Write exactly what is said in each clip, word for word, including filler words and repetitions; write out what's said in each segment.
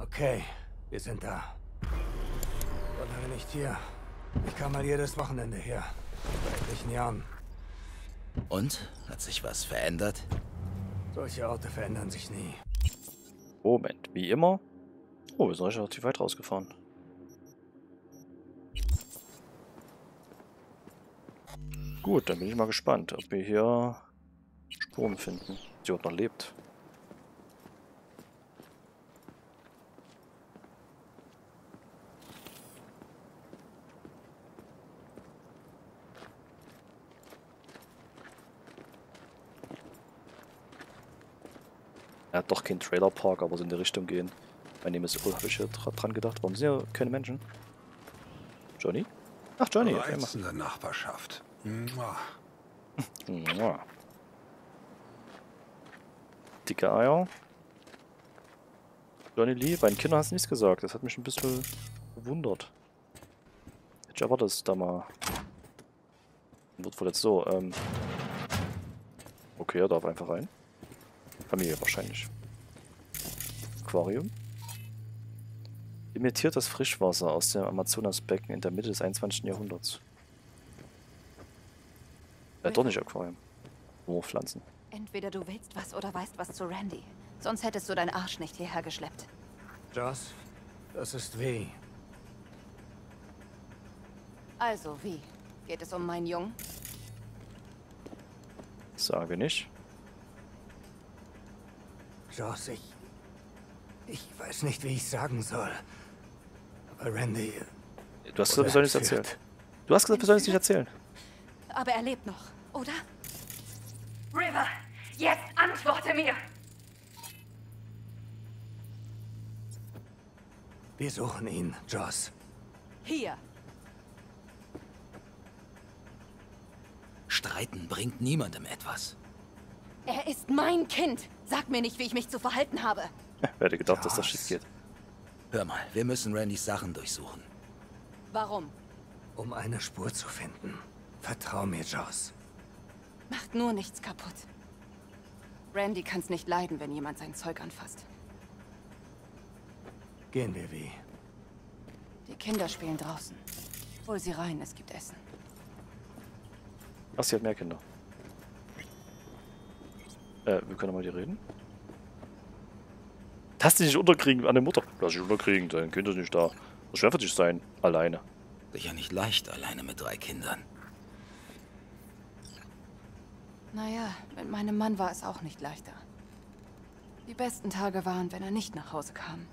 Okay, wir sind da. Gott lange nicht hier. Ich kam mal jedes Wochenende her. Vor etlichen Jahren. Und? Hat sich was verändert? Solche Orte verändern sich nie. Moment, wie immer. Oh, wir sind relativ weit rausgefahren. Gut, dann bin ich mal gespannt, ob wir hier Spuren finden. Die Ort noch lebt. Er hat doch keinen Trailerpark, aber so in die Richtung gehen. Bei dem ist, oh, habe ich hier dran gedacht. Warum sind ja keine Menschen? Johnny? Ach, Johnny. Reizende Nachbarschaft. Mua. Mua. Dicke Eier. Johnny Lee, bei den Kindern hast du nichts gesagt. Das hat mich ein bisschen gewundert. Hätte ich erwartet, dass da mal... Wird wohl jetzt so, ähm... Okay, er darf einfach rein. Familie wahrscheinlich. Aquarium. Imitiert das Frischwasser aus dem Amazonasbecken in der Mitte des einundzwanzigsten Jahrhunderts. Äh, doch nicht Aquarium. Nur Pflanzen. Entweder du willst was oder weißt was zu Randy. Sonst hättest du deinen Arsch nicht hierher geschleppt. Joss, das ist weh. Also, wie? Geht es um meinen Jungen? Sage nicht. Joss, ich... Ich weiß nicht, wie ich sagen soll. Aber Randy... Du hast gesagt, wir sollen nichts erzählen. Du hast gesagt, wir sollen es nicht erzählen. Aber er lebt noch, oder? River, jetzt antworte mir! Wir suchen ihn, Joss. Hier. Streiten bringt niemandem etwas. Er ist mein Kind. Sag mir nicht, wie ich mich zu verhalten habe. Ich hätte gedacht, dass das schief geht. Hör mal, wir müssen Randys Sachen durchsuchen. Warum? Um eine Spur zu finden. Vertrau mir, Joss. Macht nur nichts kaputt. Randy kann's nicht leiden, wenn jemand sein Zeug anfasst. Gehen wir wie? Die Kinder spielen draußen. Hol sie rein, es gibt Essen. Ach, sie hat mehr Kinder. Äh, wir können mal die reden. Lass dich nicht unterkriegen an der Mutter. Lass dich unterkriegen, dein Kind ist nicht da. Das schwer für dich sein, alleine. Sicher nicht leicht, alleine mit drei Kindern. Naja, mit meinem Mann war es auch nicht leichter. Die besten Tage waren, wenn er nicht nach Hause kam.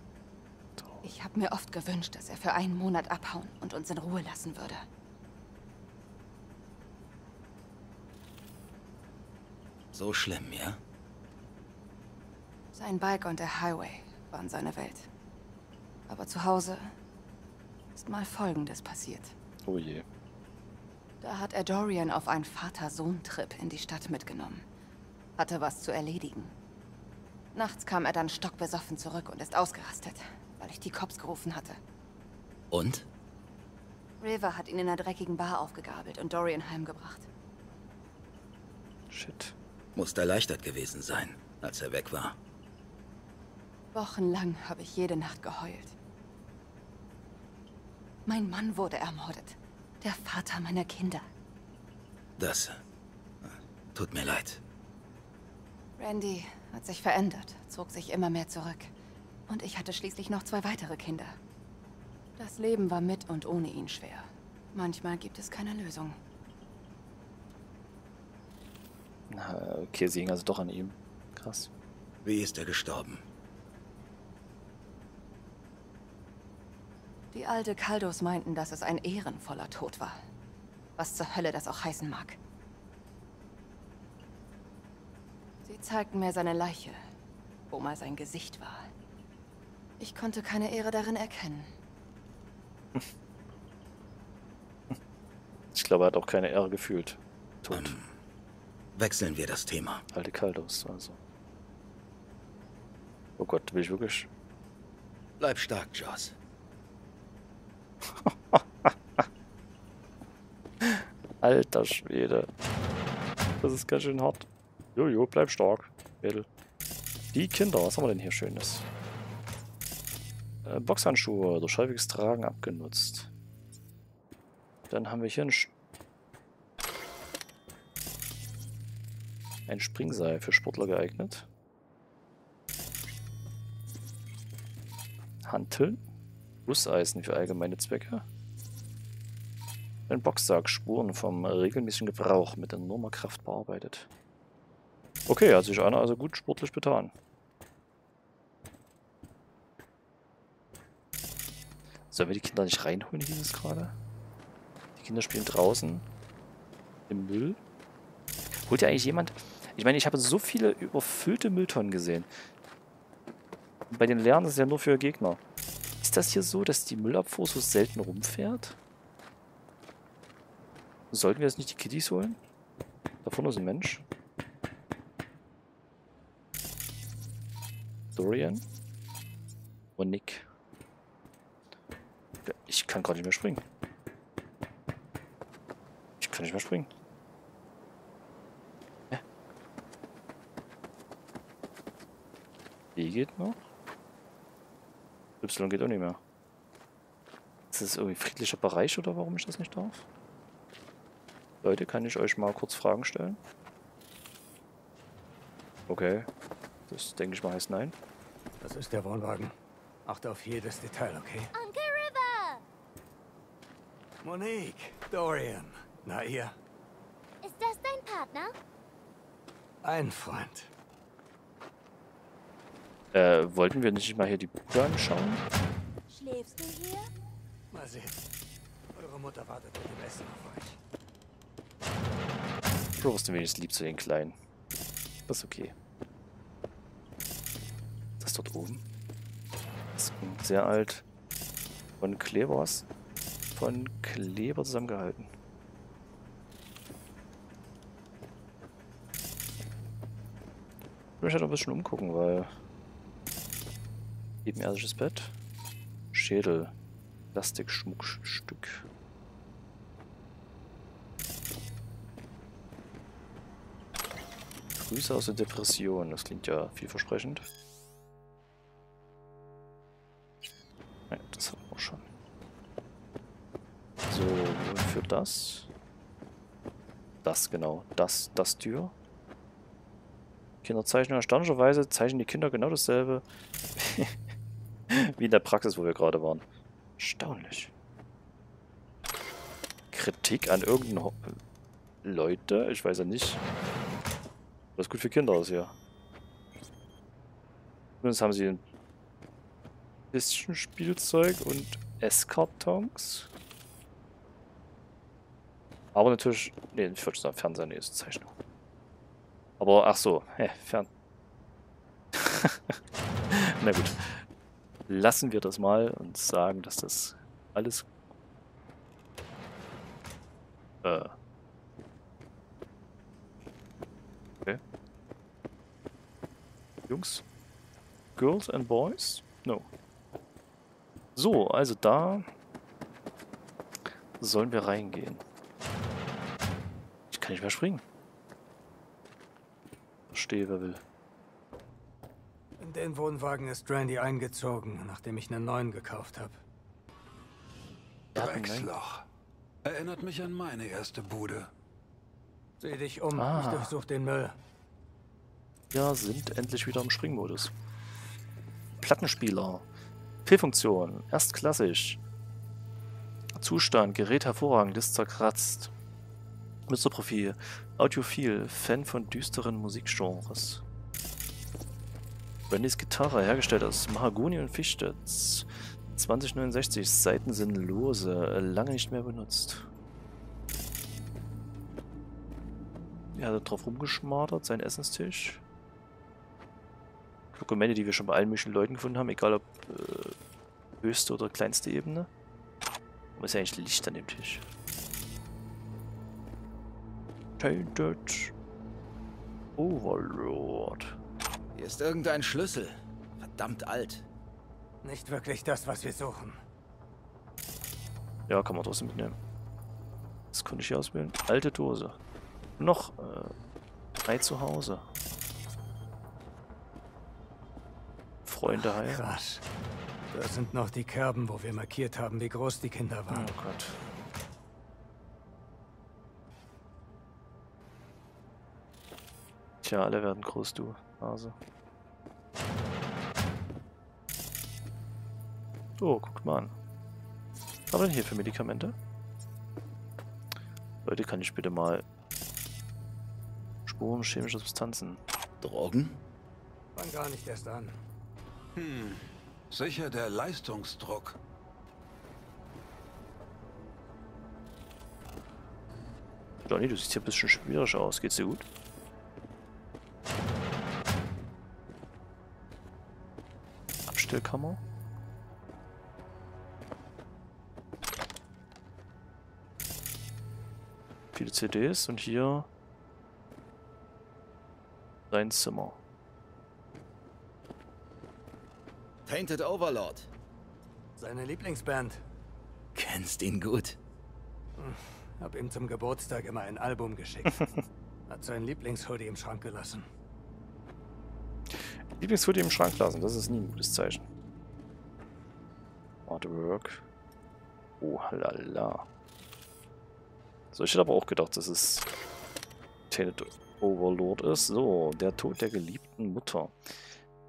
Ich habe mir oft gewünscht, dass er für einen Monat abhauen und uns in Ruhe lassen würde. So schlimm, ja? Sein Bike und der Highway waren seine Welt. Aber zu Hause ist mal Folgendes passiert. Oh je. Da hat er Dorian auf einen Vater-Sohn-Trip in die Stadt mitgenommen. Hatte was zu erledigen. Nachts kam er dann stockbesoffen zurück und ist ausgerastet, weil ich die Cops gerufen hatte. Und? River hat ihn in einer dreckigen Bar aufgegabelt und Dorian heimgebracht. Shit. Muss erleichtert gewesen sein, als er weg war. Wochenlang habe ich jede Nacht geheult. Mein Mann wurde ermordet. Der Vater meiner Kinder. Das tut mir leid. Randy hat sich verändert, zog sich immer mehr zurück. Und ich hatte schließlich noch zwei weitere Kinder. Das Leben war mit und ohne ihn schwer. Manchmal gibt es keine Lösung. Na, okay, sie hing also doch an ihm. Krass. Wie ist er gestorben? Die alte Kaldos meinten, dass es ein ehrenvoller Tod war. Was zur Hölle das auch heißen mag. Sie zeigten mir seine Leiche, wo mal sein Gesicht war. Ich konnte keine Ehre darin erkennen. Ich glaube, er hat auch keine Ehre gefühlt. Tot. Um, wechseln wir das Thema. Alte Kaldos, also. Oh Gott, will ich wirklich? Bleib stark, Joss. Alter Schwede. Das ist ganz schön hart. Jojo, bleib stark, Mädel. Die Kinder, was haben wir denn hier Schönes? Äh, Boxhandschuhe, durch häufiges Tragen abgenutzt. Dann haben wir hier ein, ein Springseil für Sportler geeignet. Hanteln. Gusseisen für allgemeine Zwecke. Ein Boxsack, Spuren vom regelmäßigen Gebrauch mit enormer Kraft bearbeitet. Okay, hat sich einer also gut sportlich betan. Sollen wir die Kinder nicht reinholen, hieß es gerade? Die Kinder spielen draußen im Müll. Holt ja eigentlich jemand... Ich meine, ich habe so viele überfüllte Mülltonnen gesehen. Bei den leeren ist es ja nur für Gegner. Ist das hier so, dass die Müllabfuhr so selten rumfährt? Sollten wir jetzt nicht die Kitties holen? Da vorne ist ein Mensch. Dorian. Und Nick. Ich kann gerade nicht mehr springen. Ich kann nicht mehr springen. Hä? Die geht noch. Y geht auch nicht mehr. Ist das irgendwie friedlicher Bereich oder warum ich das nicht darf? Leute, kann ich euch mal kurz Fragen stellen? Okay. Das denke ich mal heißt nein. Das ist der Wohnwagen. Achte auf jedes Detail, okay? Uncle River! Monique, Dorian. Na ihr? Ist das dein Partner? Ein Freund. Äh, wollten wir nicht mal hier die Bude anschauen? Schläfst du hier? Mal sehen. Eure Mutter wartet mit dem Essen auf euch. Du wirst wenigstens lieb zu den Kleinen. Das ist okay. Das dort oben. Das ist sehr alt. Von Klebers. Von Kleber zusammengehalten. Ich möchte halt noch ein bisschen umgucken, weil... Ebenerdiges Bett. Schädel. Plastikschmuckstück. Grüße aus der Depression. Das klingt ja vielversprechend. Nein, das haben wir auch schon. So, für das. Das genau. Das, das Tür. Kinder zeichnen. Erstaunlicherweise zeichnen die Kinder genau dasselbe wie in der Praxis, wo wir gerade waren. Erstaunlich. Kritik an irgendeinen Leute? Ich weiß ja nicht. Das ist gut für Kinder aus hier. Zumindest haben sie ein bisschen Spielzeug und Esskartons. Aber natürlich. Ne, ich wollte schon sagen, Fernseher, nee, ist Zeichnung. Aber ach so, hä, Fern. Na gut. Lassen wir das mal und sagen, dass das alles. Äh. Okay. Jungs. Girls and Boys? No. So, also da sollen wir reingehen. Ich kann nicht mehr springen. Verstehe, wer will. In den Wohnwagen ist Randy eingezogen, nachdem ich einen neuen gekauft habe. Drecksloch. Erinnert mich an meine erste Bude. Seh dich um, ah. Ich durchsuch den Müll. Ja, sind endlich wieder im Springmodus. Plattenspieler. P-Funktion, erstklassig. Zustand, Gerät hervorragend, ist zerkratzt. Nutzerprofil, audiophil, Fan von düsteren Musikgenres. Randys Gitarre, hergestellt aus Mahagoni und Fichte. zwanzig neunundsechzig, Saiten sind lose, lange nicht mehr benutzt. Er hat drauf rumgeschmartert, sein Essenstisch. Dokumente, die wir schon bei allen möglichen Leuten gefunden haben, egal ob äh, höchste oder kleinste Ebene. Warum ist ja eigentlich Licht an dem Tisch? Tainted Overlord. Hier ist irgendein Schlüssel. Verdammt alt. Nicht wirklich das, was wir suchen. Ja, kann man trotzdem mitnehmen. Das konnte ich hier auswählen. Alte Dose. Noch äh, drei zu Hause. Freunde heiraten. Da sind noch die Kerben, wo wir markiert haben, wie groß die Kinder waren. Oh Gott. Tja, alle werden groß, du Hase. Oh, guck mal an. Was haben wir denn hier für Medikamente? Leute, kann ich bitte mal... Spuren chemischer Substanzen. Drogen? Fang gar nicht erst an. Hm, sicher der Leistungsdruck. Johnny, du siehst hier ein bisschen schwierig aus. Geht's dir gut? Kammer. Viele C Ds und hier sein Zimmer. Tainted Overlord. Seine Lieblingsband. Kennst ihn gut. Hab ihm zum Geburtstag immer ein Album geschickt. Hat sein Lieblingshoodie im Schrank gelassen. Lieblingshoodie im Schrank lassen, das ist nie ein gutes Zeichen. Artwork. Oh, halala. So, ich hätte aber auch gedacht, dass es Tainted Overlord ist. So, der Tod der geliebten Mutter.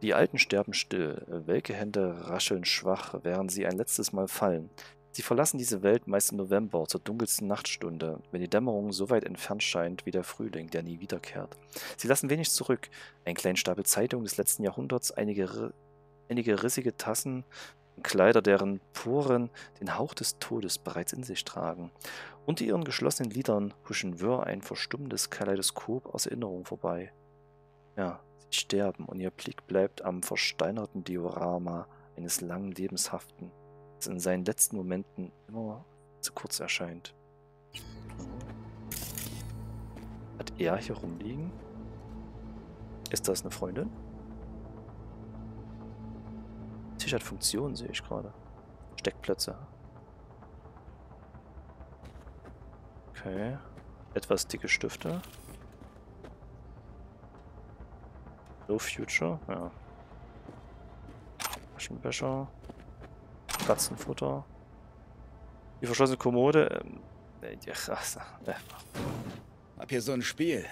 Die Alten sterben still. Welke Hände rascheln schwach, während sie ein letztes Mal fallen. Sie verlassen diese Welt meist im November, zur dunkelsten Nachtstunde, wenn die Dämmerung so weit entfernt scheint wie der Frühling, der nie wiederkehrt. Sie lassen wenig zurück. Einen kleinen Stapel Zeitungen des letzten Jahrhunderts, einige, einige rissige Tassen und Kleider, deren Poren den Hauch des Todes bereits in sich tragen. Unter ihren geschlossenen Lidern huschen wirr ein verstummendes Kaleidoskop aus Erinnerung vorbei. Ja, sie sterben und ihr Blick bleibt am versteinerten Diorama eines langen Lebens haften, das in seinen letzten Momenten immer zu kurz erscheint. Hat er hier rumliegen? Ist das eine Freundin? Der Tisch hat Funktionen, sehe ich gerade. Steckplätze. Okay. Etwas dicke Stifte. No Future, ja. Aschenbecher. Katzenfutter. Die verschlossene Kommode. Ähm, die Rasse. Äh. Hab hier so ein Spiel.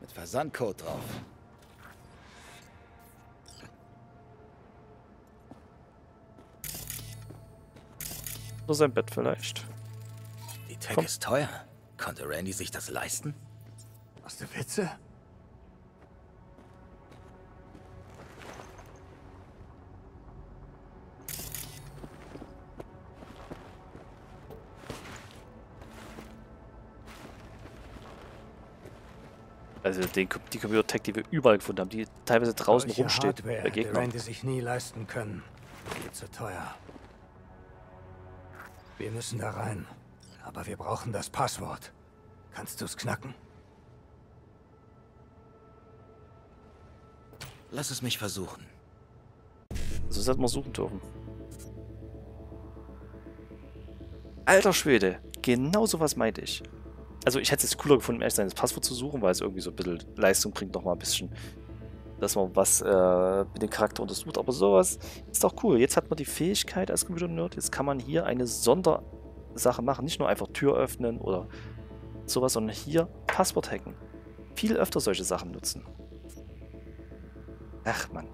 Mit Versandcode drauf. Nur sein Bett vielleicht. Die Tech Komm. ist teuer. Konnte Randy sich das leisten? Machst du Witze? Also den, die Computertech, die wir überall gefunden haben, die teilweise draußen Solche rumsteht, Hardware, bei Gegnern. Wenn die sich nie leisten können, geht zu teuer. Wir müssen da rein, aber wir brauchen das Passwort. Kannst du's knacken? Lass es mich versuchen. So sollte man suchen dürfen. Alter Schwede, genau sowas meinte ich. Also ich hätte es cooler gefunden, ehrlich sein, das Passwort zu suchen, weil es irgendwie so ein bisschen Leistung bringt, nochmal ein bisschen, dass man was äh, mit dem Charakter untersucht. Aber sowas ist doch cool. Jetzt hat man die Fähigkeit als Computer-Nerd, jetzt kann man hier eine Sondersache machen. Nicht nur einfach Tür öffnen oder sowas, sondern hier Passwort hacken. Viel öfter solche Sachen nutzen. Ach man.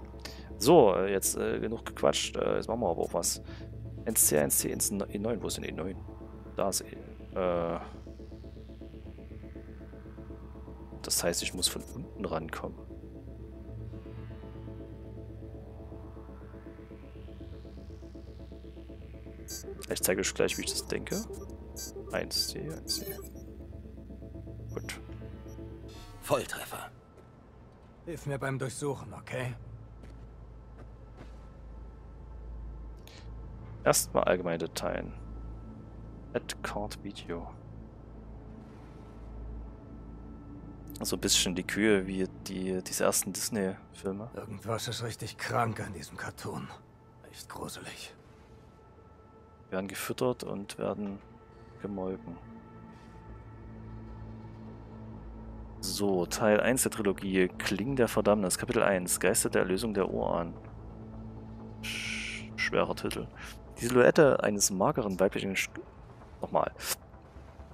So, jetzt äh, genug gequatscht. Äh, jetzt machen wir aber auch was. N C, N C, N C, E neun. Wo ist denn E neun? Da ist E. Äh... Das heißt, ich muss von unten rankommen. Ich zeige euch gleich, wie ich das denke. eins C, eins C. Gut. Volltreffer. Hilf mir beim Durchsuchen, okay? Erstmal allgemeine Dateien. Add Card Video. So ein bisschen die Kühe wie die, diese ersten Disney-Filme. Irgendwas ist richtig krank an diesem Cartoon. Echt gruselig. Werden gefüttert und werden gemolken. So, Teil eins der Trilogie. Klingen der Verdammnis. Kapitel eins. Geister der Erlösung der Urahn. schwerer Titel. Die Silhouette eines mageren weiblichen... Nochmal.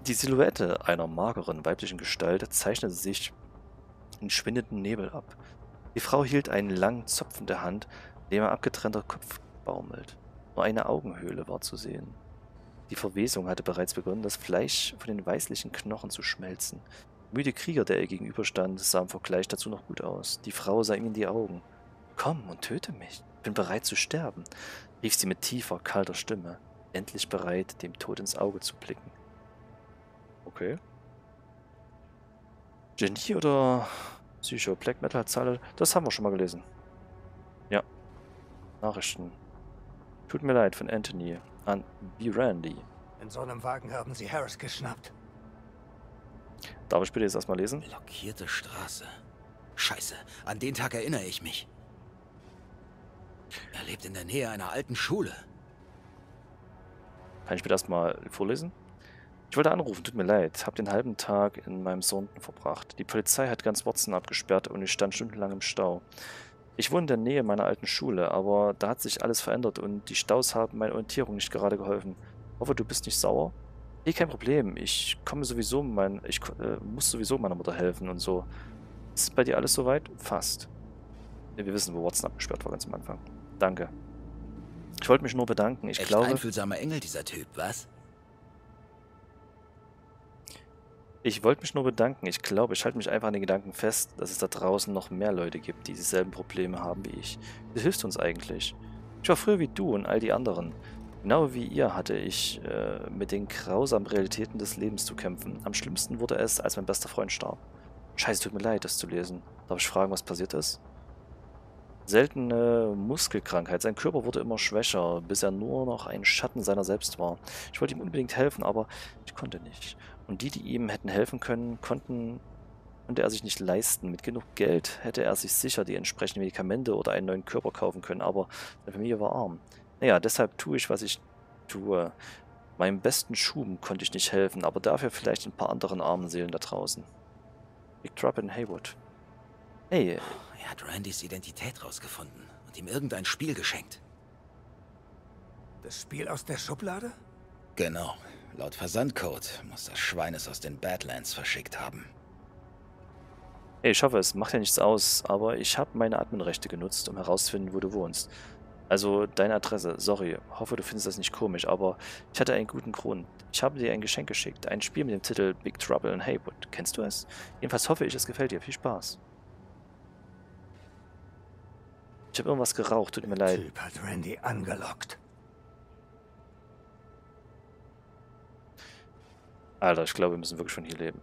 Die Silhouette einer mageren weiblichen Gestalt zeichnete sich in schwindendem Nebel ab. Die Frau hielt einen langen Zopf in der Hand, in dem ein abgetrennter Kopf baumelt. Nur eine Augenhöhle war zu sehen. Die Verwesung hatte bereits begonnen, das Fleisch von den weißlichen Knochen zu schmelzen. Der müde Krieger, der ihr gegenüberstand, sah im Vergleich dazu noch gut aus. Die Frau sah ihm in die Augen. »Komm und töte mich. Ich bin bereit zu sterben«, rief sie mit tiefer, kalter Stimme, endlich bereit, dem Tod ins Auge zu blicken. Okay. Genie oder Psycho Black Metal Zeile, das haben wir schon mal gelesen. Ja. Nachrichten. Tut mir leid, von Anthony an B. Randy. In so einem Wagen haben sie Harris geschnappt. Darf ich bitte jetzt erstmal lesen? Blockierte Straße. Scheiße, an den Tag erinnere ich mich. Er lebt in der Nähe einer alten Schule. Kann ich bitte erstmal vorlesen? Ich wollte anrufen, tut mir leid. Hab den halben Tag in meinem Sonden verbracht. Die Polizei hat ganz Watson abgesperrt und ich stand stundenlang im Stau. Ich wohne in der Nähe meiner alten Schule, aber da hat sich alles verändert und die Staus haben meiner Orientierung nicht gerade geholfen. Hoffe, du bist nicht sauer? Nee, kein Problem. Ich komme sowieso mein, ich äh, muss sowieso meiner Mutter helfen und so. Ist bei dir alles soweit? Fast. Wir wissen, wo Watson abgesperrt war ganz am Anfang. Danke. Ich wollte mich nur bedanken. Ich Echt glaube... einfühlsamer Engel, dieser Typ, was? Ich wollte mich nur bedanken. Ich glaube, ich halte mich einfach an den Gedanken fest, dass es da draußen noch mehr Leute gibt, die dieselben Probleme haben wie ich. Du hilfst uns eigentlich. Ich war früher wie du und all die anderen. Genau wie ihr hatte ich äh, mit den grausamen Realitäten des Lebens zu kämpfen. Am schlimmsten wurde es, als mein bester Freund starb. Scheiße, tut mir leid, das zu lesen. Darf ich fragen, was passiert ist? Seltene Muskelkrankheit. Sein Körper wurde immer schwächer, bis er nur noch ein Schatten seiner selbst war. Ich wollte ihm unbedingt helfen, aber ich konnte nicht. Und die, die ihm hätten helfen können, konnten, konnte er sich nicht leisten. Mit genug Geld hätte er sich sicher die entsprechenden Medikamente oder einen neuen Körper kaufen können, aber seine Familie war arm. Naja, deshalb tue ich, was ich tue. Meinem besten Schuben konnte ich nicht helfen, aber dafür vielleicht ein paar anderen armen Seelen da draußen. Big Trouble in Haywood. Hey. Er hat Randys Identität rausgefunden und ihm irgendein Spiel geschenkt. Das Spiel aus der Schublade? Genau. Laut Versandcode muss das Schwein es aus den Badlands verschickt haben. Hey, ich hoffe, es macht ja nichts aus, aber ich habe meine Adminrechte genutzt, um herauszufinden, wo du wohnst. Also deine Adresse, sorry, hoffe, du findest das nicht komisch, aber ich hatte einen guten Grund. Ich habe dir ein Geschenk geschickt, ein Spiel mit dem Titel Big Trouble in Haywood. Kennst du es? Jedenfalls hoffe ich, es gefällt dir. Viel Spaß. Ich habe irgendwas geraucht, tut mir leid. Der Typ hat Randy angelockt. Alter, ich glaube, wir müssen wirklich von hier leben.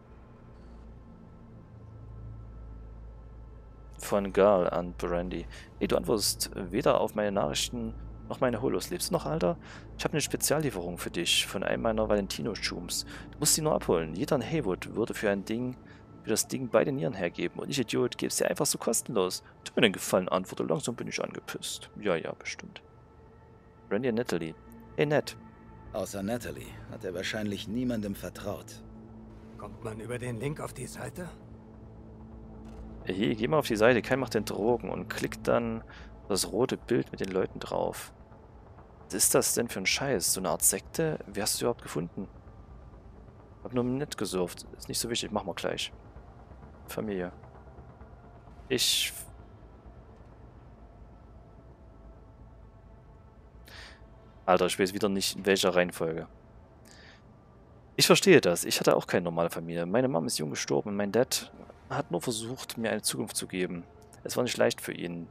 Von Girl an Brandy. Ey, du antwortest weder auf meine Nachrichten noch meine Holos. Lebst du noch, Alter? Ich habe eine Speziallieferung für dich von einem meiner Valentino-Schums. Du musst sie nur abholen. Jeder in Haywood würde für ein Ding, für das Ding beide Nieren hergeben. Und ich, Idiot, gebe es dir einfach so kostenlos. Tut mir den Gefallen, antworte langsam, bin ich angepisst. Ja, ja, bestimmt. Brandy und Natalie. Hey, Nat. Außer Natalie hat er wahrscheinlich niemandem vertraut. Kommt man über den Link auf die Seite? Hey, geh mal auf die Seite, Kai macht den Drogen und klickt dann das rote Bild mit den Leuten drauf. Was ist das denn für ein Scheiß? So eine Art Sekte? Wie hast du überhaupt gefunden? Hab nur im Netz gesurft. Ist nicht so wichtig, machen wir gleich. Familie. Ich... Alter, ich weiß wieder nicht, in welcher Reihenfolge. Ich verstehe das. Ich hatte auch keine normale Familie. Meine Mom ist jung gestorben und mein Dad hat nur versucht, mir eine Zukunft zu geben. Es war nicht leicht für ihn.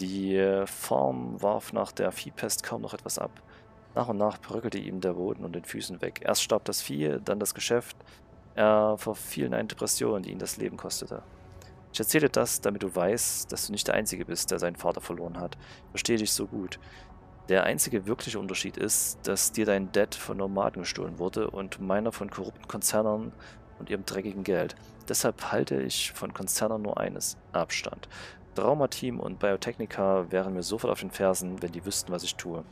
Die Farm warf nach der Viehpest kaum noch etwas ab. Nach und nach bröckelte ihm der Boden unter den Füßen weg. Erst starb das Vieh, dann das Geschäft. Er verfiel in eine Depression, die ihn das Leben kostete. Ich erzähle das, damit du weißt, dass du nicht der Einzige bist, der seinen Vater verloren hat. Ich verstehe dich so gut. Der einzige wirkliche Unterschied ist, dass dir dein Dad von Nomaden gestohlen wurde und meiner von korrupten Konzernen und ihrem dreckigen Geld. Deshalb halte ich von Konzernen nur eines: Abstand. Traumateam und Biotechnica wären mir sofort auf den Fersen, wenn die wüssten, was ich tue.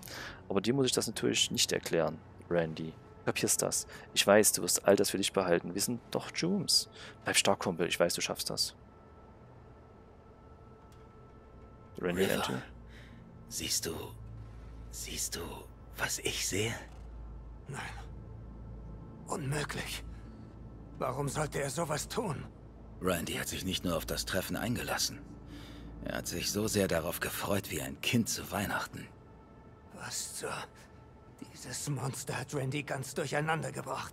Aber dir muss ich das natürlich nicht erklären, Randy. Kapierst das? Ich weiß, du wirst all das für dich behalten. Wir sind doch Jooms. Bleib stark, Kumpel. Ich weiß, du schaffst das. Randy, Randy. Siehst du... Siehst du, was ich sehe? Nein. Unmöglich. Warum sollte er sowas tun? Randy hat sich nicht nur auf das Treffen eingelassen. Er hat sich so sehr darauf gefreut, wie ein Kind zu Weihnachten. Was zur... Dieses Monster hat Randy ganz durcheinander gebracht.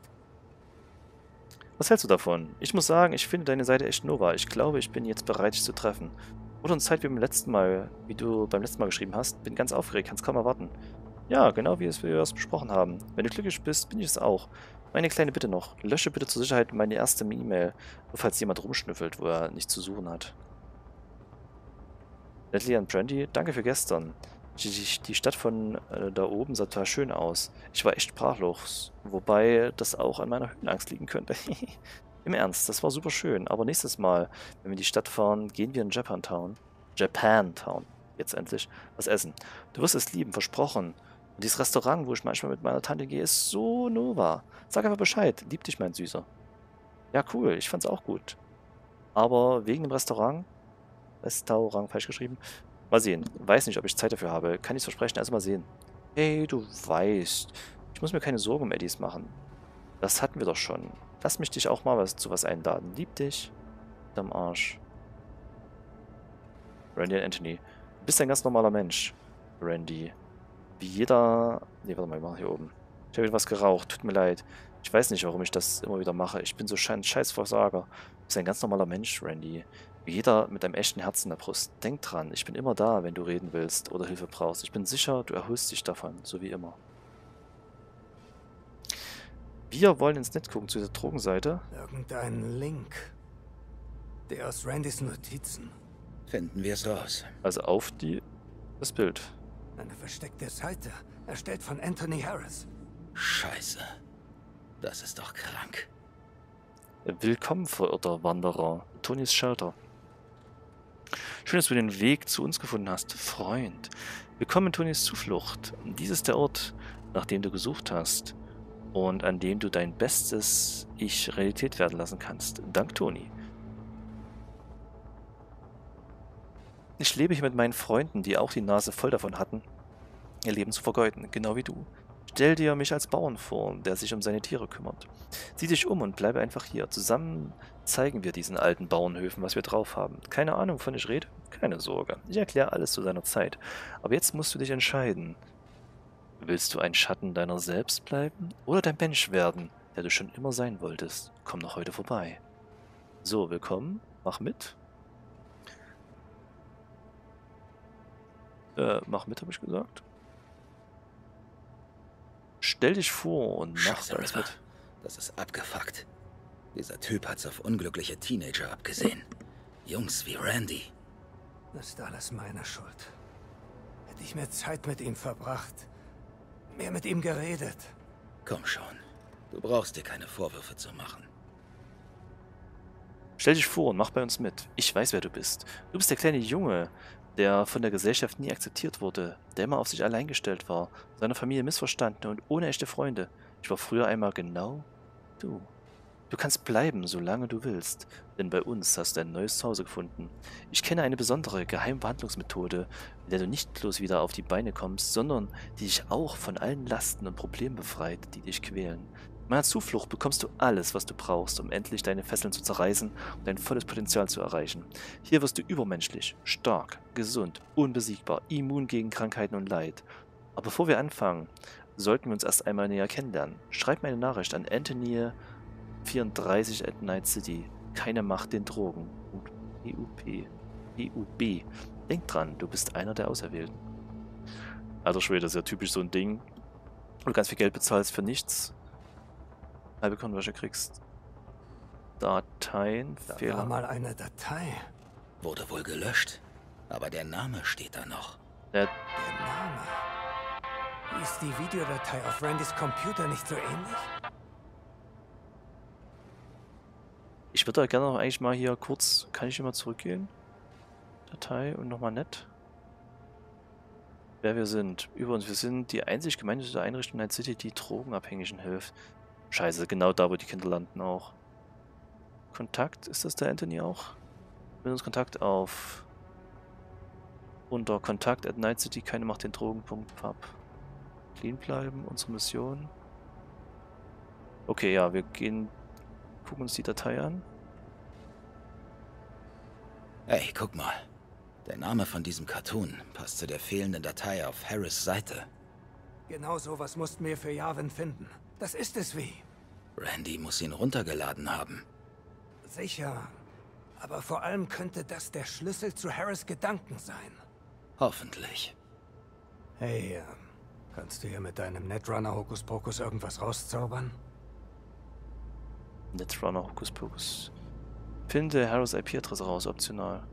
Was hältst du davon? Ich muss sagen, ich finde deine Seite echt nova. Ich glaube, ich bin jetzt bereit, dich zu treffen. Wurde uns Zeit wie beim letzten Mal, wie du beim letzten Mal geschrieben hast. Bin ganz aufgeregt, kann's kaum erwarten. Ja, genau wie es wir es besprochen haben. Wenn du glücklich bist, bin ich es auch. Meine kleine Bitte noch. Lösche bitte zur Sicherheit meine erste E-Mail, falls jemand rumschnüffelt, wo er nichts zu suchen hat. Natalie und Brandy, danke für gestern. Die, die, die Stadt von äh, da oben sah total schön aus. Ich war echt sprachlos, wobei das auch an meiner Höhenangst liegen könnte. Im Ernst, das war super schön, aber nächstes Mal, wenn wir in die Stadt fahren, gehen wir in Japantown. Japantown, jetzt endlich, was essen. Du wirst es lieben, versprochen. Und dieses Restaurant, wo ich manchmal mit meiner Tante gehe, ist so nova. Sag einfach Bescheid, lieb dich, mein Süßer. Ja, cool, ich fand's auch gut. Aber wegen dem Restaurant, Restaurant falsch geschrieben, mal sehen. Weiß nicht, ob ich Zeit dafür habe. Kann nichts versprechen, also mal sehen. Hey, du weißt. Ich muss mir keine Sorgen um Eddies machen. Das hatten wir doch schon. Lass mich dich auch mal was, zu was einladen. Lieb dich. Am Arsch. Randy und Anthony. Du bist ein ganz normaler Mensch, Randy. Wie jeder... Ne, warte mal, ich mache hier oben. Ich habe etwas geraucht. Tut mir leid. Ich weiß nicht, warum ich das immer wieder mache. Ich bin so ein scheiß Versager. Du bist ein ganz normaler Mensch, Randy. Jeder mit einem echten Herz in der Brust. Denk dran, ich bin immer da, wenn du reden willst oder Hilfe brauchst. Ich bin sicher, du erholst dich davon, so wie immer. Wir wollen ins Netz gucken, zu dieser Drogenseite. Irgendein Link. Der aus Randys Notizen. Finden wir es raus. Also auf die... das Bild. Eine versteckte Seite, erstellt von Anthony Harris. Scheiße. Das ist doch krank. Willkommen, verirrter Wanderer. Tonys Shelter. Schön, dass du den Weg zu uns gefunden hast, Freund. Willkommen in Tonys Zuflucht. Dies ist der Ort, nach dem du gesucht hast und an dem du dein bestes Ich Realität werden lassen kannst. Dank Tony. Ich lebe hier mit meinen Freunden, die auch die Nase voll davon hatten, ihr Leben zu vergeuden, genau wie du. Stell dir mich als Bauern vor, der sich um seine Tiere kümmert. Sieh dich um und bleibe einfach hier. Zusammen zeigen wir diesen alten Bauernhöfen, was wir drauf haben. Keine Ahnung, wovon ich rede? Keine Sorge. Ich erkläre alles zu seiner Zeit. Aber jetzt musst du dich entscheiden. Willst du ein Schatten deiner selbst bleiben oder dein Mensch werden, der du schon immer sein wolltest? Komm doch heute vorbei. So, willkommen. Mach mit. Äh, mach mit, habe ich gesagt. Stell dich vor und mach das mit. Das ist abgefuckt. Dieser Typ hat's auf unglückliche Teenager abgesehen. Jungs wie Randy. Das ist alles meine Schuld. Hätte ich mehr Zeit mit ihm verbracht, mehr mit ihm geredet. Komm schon. Du brauchst dir keine Vorwürfe zu machen. Stell dich vor und mach bei uns mit. Ich weiß, wer du bist. Du bist der kleine Junge, der von der Gesellschaft nie akzeptiert wurde, der immer auf sich allein gestellt war, seiner Familie missverstanden und ohne echte Freunde. Ich war früher einmal genau du. Du kannst bleiben, solange du willst, denn bei uns hast du ein neues Zuhause gefunden. Ich kenne eine besondere, geheime Behandlungsmethode, mit der du nicht bloß wieder auf die Beine kommst, sondern die dich auch von allen Lasten und Problemen befreit, die dich quälen. In meiner Zuflucht bekommst du alles, was du brauchst, um endlich deine Fesseln zu zerreißen und dein volles Potenzial zu erreichen. Hier wirst du übermenschlich, stark, gesund, unbesiegbar, immun gegen Krankheiten und Leid. Aber bevor wir anfangen, sollten wir uns erst einmal näher kennenlernen. Schreib mir eine Nachricht an Anthony vierunddreißig at Night City. Keine Macht den Drogen. E U P. E U B. Denk dran, du bist einer der Auserwählten. Alter Schwede, das ist ja typisch so ein Ding. Du ganz viel Geld bezahlst für nichts. Halbe Conversion kriegst. Dateien, da Fehler. War mal eine Datei. Wurde wohl gelöscht, aber der Name steht da noch. Der, der Name? Ist die Videodatei auf Randys Computer nicht so ähnlich? Ich würde da gerne noch eigentlich mal hier kurz... Kann ich hier mal zurückgehen? Datei und nochmal nett. Wer wir sind. Über uns. Wir sind die einzig gemeinnützige Einrichtung in Night City, die Drogenabhängigen hilft. Scheiße, genau da, wo die Kinder landen auch. Kontakt, ist das der Anthony auch? Mit uns Kontakt auf... Unter Kontakt at Night City, keine Macht den Drogen Punkt pub. Clean bleiben, unsere Mission. Okay, ja, wir gehen, gucken uns die Datei an. Hey, guck mal. Der Name von diesem Cartoon passt zu der fehlenden Datei auf Harris' Seite. Genau sowas mussten wir für Yavin finden. Das ist es wie. Randy muss ihn runtergeladen haben. Sicher. Aber vor allem könnte das der Schlüssel zu Harris' Gedanken sein. Hoffentlich. Hey, äh, kannst du hier mit deinem Netrunner-Hokuspokus irgendwas rauszaubern? Netrunner-Hokuspokus. Finde Harris' I P-Adresse raus, optional.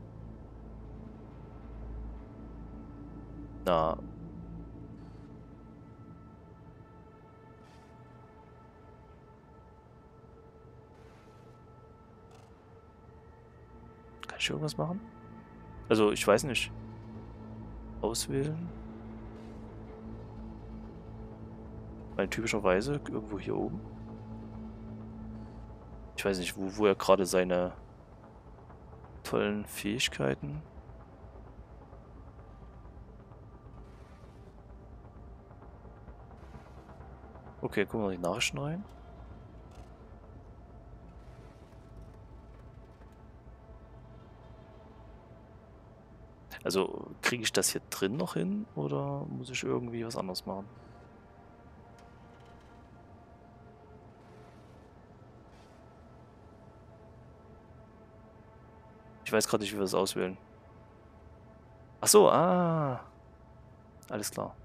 Na. Kann ich irgendwas machen? Also, ich weiß nicht. Auswählen. Weil typischerweise irgendwo hier oben. Ich weiß nicht, wo, wo er gerade seine tollen Fähigkeiten... Okay, gucken wir mal die Nachrichten rein. Also, kriege ich das hier drin noch hin, oder muss ich irgendwie was anderes machen? Ich weiß gerade nicht, wie wir das auswählen. Ach so, ah. Alles klar.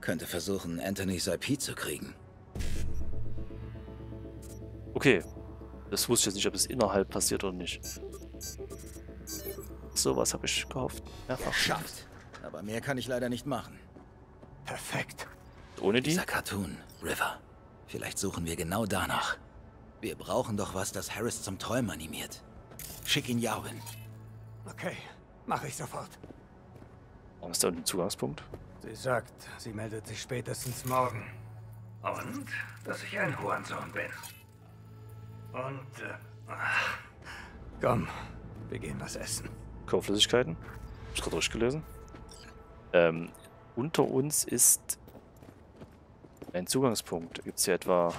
Könnte versuchen, Anthony's I P zu kriegen. Okay. Das wusste ich jetzt nicht, ob es innerhalb passiert oder nicht. Sowas habe ich gehofft. Mehrfach. Schafft. Aber mehr kann ich leider nicht machen. Perfekt. Ohne die? Dieser Cartoon, River. Vielleicht suchen wir genau danach. Wir brauchen doch was, das Harris zum Träumen animiert. Schick ihn Yavin. Okay, mache ich sofort. Warum ist da unten ein Zugangspunkt? Sie sagt, sie meldet sich spätestens morgen. Und, dass ich ein Hurensohn bin. Und, äh, ach. Komm, wir gehen was essen. Kauflüssigkeiten? Hab ich gerade durchgelesen. Ähm, unter uns ist ein Zugangspunkt. Gibt's hier etwa...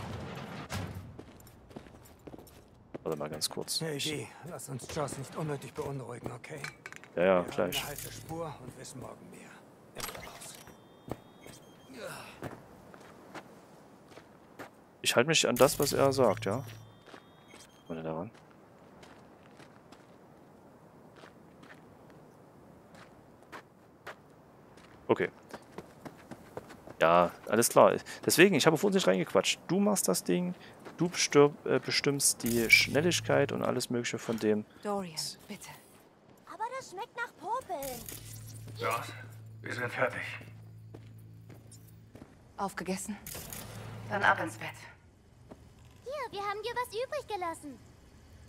Warte mal ganz kurz. Hey, G, lass uns Joss nicht unnötig beunruhigen, okay? Ja, ja, wir gleich. Eine alte Spur und wissen morgen mehr. Ich halte mich an das, was er sagt, ja? Warte daran. Okay. Ja, alles klar. Deswegen, ich habe auf uns nicht reingequatscht. Du machst das Ding, du bestirb, äh, bestimmst die Schnelligkeit und alles Mögliche von dem. Dorian, bitte. Aber das schmeckt nach Popeln. Ja, wir sind fertig. Aufgegessen? Dann ab ins Bett. Hier, wir haben dir was übrig gelassen.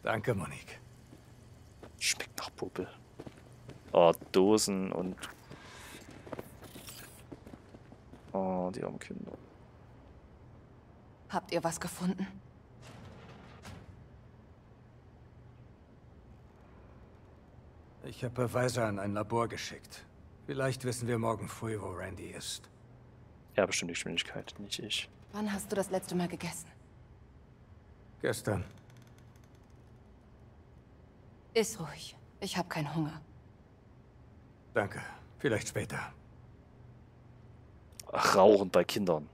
Danke, Monique. Schmeckt nach Popel. Oh, Dosen und... Oh, die armen Kinder. Habt ihr was gefunden? Ich habe Beweise an ein Labor geschickt. Vielleicht wissen wir morgen früh, wo Randy ist. Ja, bestimmt die Geschwindigkeit, nicht ich. Wann hast du das letzte Mal gegessen? Gestern. Iss ruhig. Ich habe keinen Hunger. Danke. Vielleicht später. Ach, Rauchen bei Kindern.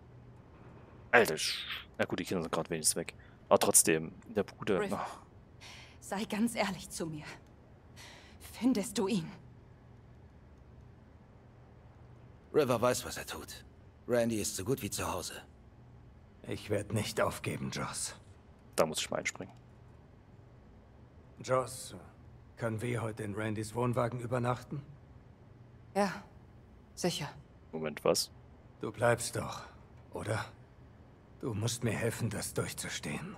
Alter. Na gut, die Kinder sind gerade wenigstens weg. Aber trotzdem, der Bruder... River, sei ganz ehrlich zu mir. Findest du ihn? River weiß, was er tut. Randy ist so gut wie zu Hause. Ich werde nicht aufgeben, Joss. Da muss ich mal einspringen. Joss, können wir heute in Randys Wohnwagen übernachten? Ja, sicher. Moment, was? Du bleibst doch, oder? Du musst mir helfen, das durchzustehen.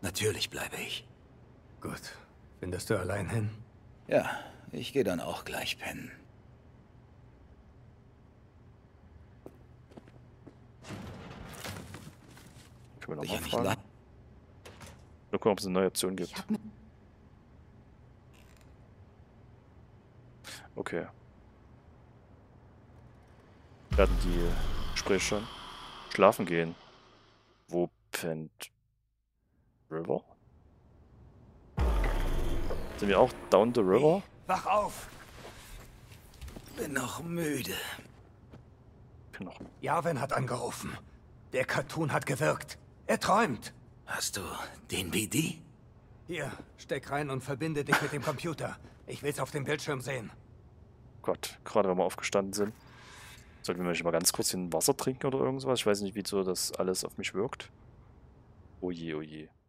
Natürlich bleibe ich. Gut. Findest du allein hin? Ja, ich gehe dann auch gleich pennen. Können wir nochmal fragen? Nur gucken, ob es eine neue Option gibt. Okay. Wir hatten die Gespräche schon. Schlafen gehen. Wo pennt River? Sind wir auch down the river? Wach auf! Bin noch müde. Bin noch. Yavin hat angerufen. Der Cartoon hat gewirkt. Er träumt. Hast du den B D? Hier, steck rein und verbinde dich mit dem Computer. Ich will's auf dem Bildschirm sehen. Gott, gerade wenn wir aufgestanden sind. Sollten wir nicht mal ganz kurz ein Wasser trinken oder irgendwas? Ich weiß nicht, wieso das alles auf mich wirkt. Oje, oje.